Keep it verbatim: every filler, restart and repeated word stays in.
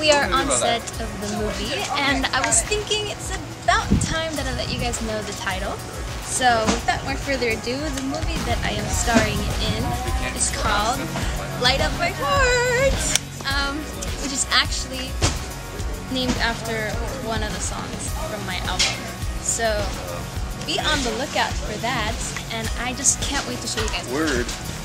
we are on set of the movie, and I was thinking it's about time that I let you guys know the title. So without more further ado, the movie that I am starring in is called Light Up My Heart, um, which is actually named after one of the songs from my album. So be on the lookout for that, and I just can't wait to show you guys. Word.